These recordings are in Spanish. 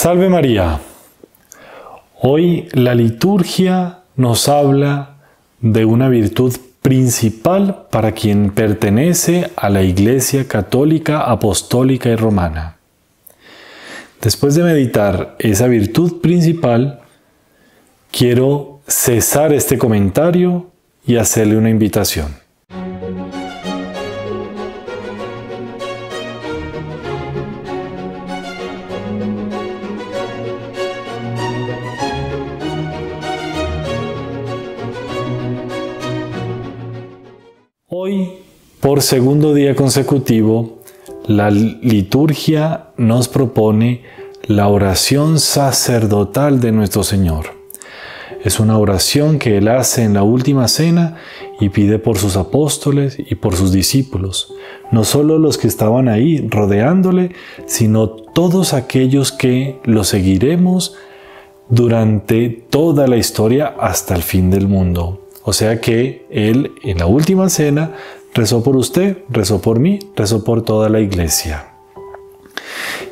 Salve María. Hoy la liturgia nos habla de una virtud principal para quien pertenece a la Iglesia Católica, Apostólica y Romana. Después de meditar esa virtud principal, quiero cesar este comentario y hacerle una invitación. Hoy, por segundo día consecutivo, la liturgia nos propone la oración sacerdotal de nuestro Señor. Es una oración que Él hace en la Última Cena y pide por sus apóstoles y por sus discípulos, no solo los que estaban ahí rodeándole, sino todos aquellos que lo seguiremos durante toda la historia hasta el fin del mundo. O sea que Él, en la Última Cena, rezó por usted, rezó por mí, rezó por toda la Iglesia.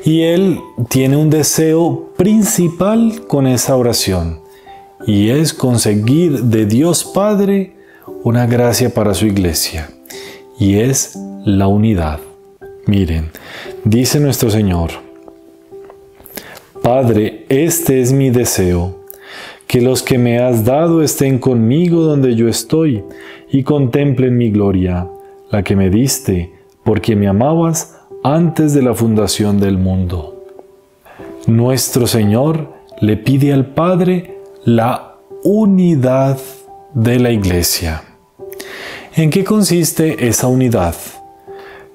Y Él tiene un deseo principal con esa oración, y es conseguir de Dios Padre una gracia para su Iglesia, y es la unidad. Miren, dice nuestro Señor: Padre, este es mi deseo, que los que me has dado estén conmigo donde yo estoy y contemplen mi gloria, la que me diste, porque me amabas antes de la fundación del mundo. Nuestro Señor le pide al Padre la unidad de la Iglesia. ¿En qué consiste esa unidad?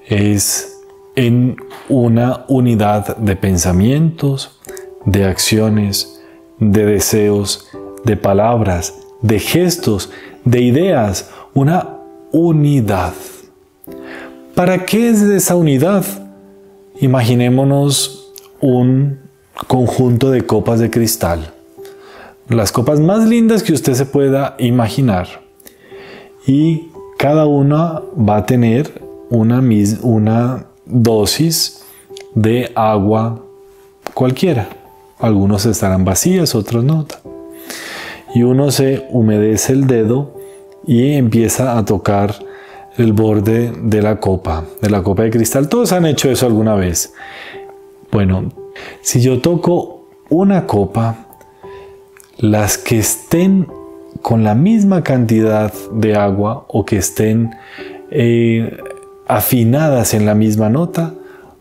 Es en una unidad de pensamientos, de acciones, de deseos, de palabras, de gestos, de ideas, una unidad. ¿Para qué es esa unidad? Imaginémonos un conjunto de copas de cristal, las copas más lindas que usted se pueda imaginar, y cada una va a tener una dosis de agua cualquiera. Algunos estarán vacías, otros no. Y uno se humedece el dedo y empieza a tocar el borde de la copa de cristal. Todos han hecho eso alguna vez. Bueno, si yo toco una copa, las que estén con la misma cantidad de agua o que estén afinadas en la misma nota,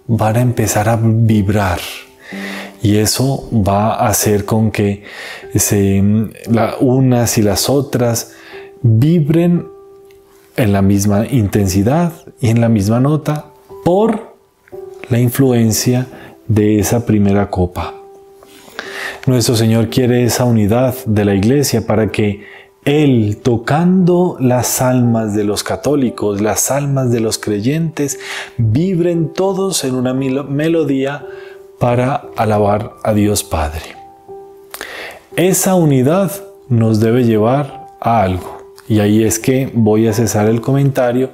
van a empezar a vibrar. Y eso va a hacer con que unas y las otras vibren en la misma intensidad y en la misma nota por la influencia de esa primera copa. Nuestro Señor quiere esa unidad de la Iglesia para que Él, tocando las almas de los católicos, las almas de los creyentes, vibren todos en una melodía para alabar a Dios Padre. Esa unidad nos debe llevar a algo. Y ahí es que voy a cesar el comentario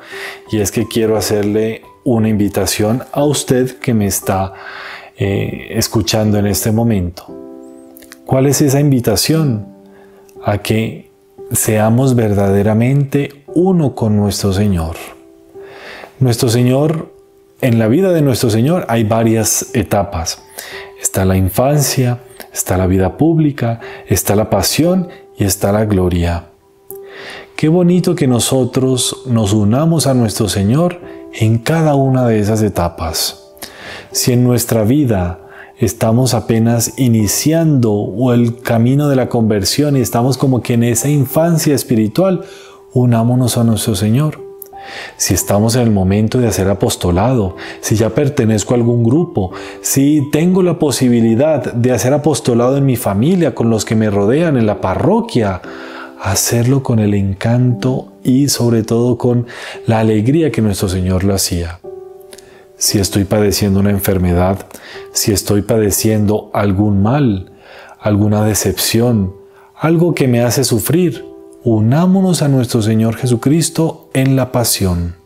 y es que quiero hacerle una invitación a usted que me está escuchando en este momento. ¿Cuál es esa invitación? A que seamos verdaderamente uno con nuestro Señor. En la vida de nuestro Señor hay varias etapas. Está la infancia, está la vida pública, está la pasión y está la gloria. Qué bonito que nosotros nos unamos a nuestro Señor en cada una de esas etapas. Si en nuestra vida estamos apenas iniciando el camino de la conversión y estamos como que en esa infancia espiritual, unámonos a nuestro Señor. Si estamos en el momento de hacer apostolado, si ya pertenezco a algún grupo, si tengo la posibilidad de hacer apostolado en mi familia, con los que me rodean, en la parroquia, hacerlo con el encanto y sobre todo con la alegría que nuestro Señor lo hacía. Si estoy padeciendo una enfermedad, si estoy padeciendo algún mal, alguna decepción, algo que me hace sufrir, unámonos a nuestro Señor Jesucristo en la pasión.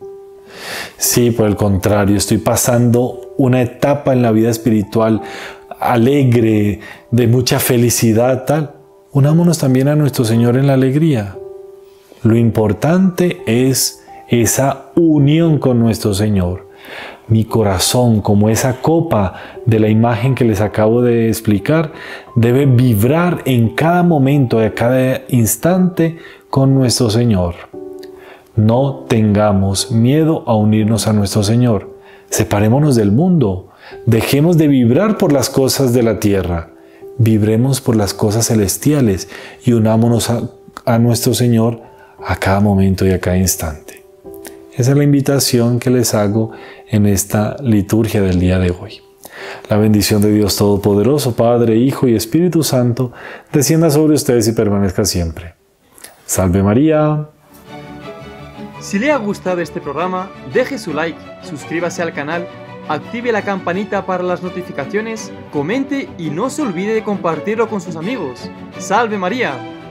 Si por el contrario estoy pasando una etapa en la vida espiritual alegre, de mucha felicidad, tal. Unámonos también a nuestro Señor en la alegría. Lo importante es esa unión con nuestro Señor. Mi corazón, como esa copa de la imagen que les acabo de explicar, debe vibrar en cada momento, a cada instante con nuestro Señor. No tengamos miedo a unirnos a nuestro Señor. Separémonos del mundo. Dejemos de vibrar por las cosas de la tierra. Vibremos por las cosas celestiales y unámonos a nuestro Señor a cada momento y a cada instante. Esa es la invitación que les hago en esta liturgia del día de hoy. La bendición de Dios Todopoderoso, Padre, Hijo y Espíritu Santo, descienda sobre ustedes y permanezca siempre. ¡Salve María! Si le ha gustado este programa, deje su like, suscríbase al canal, active la campanita para las notificaciones, comente y no se olvide de compartirlo con sus amigos. ¡Salve María!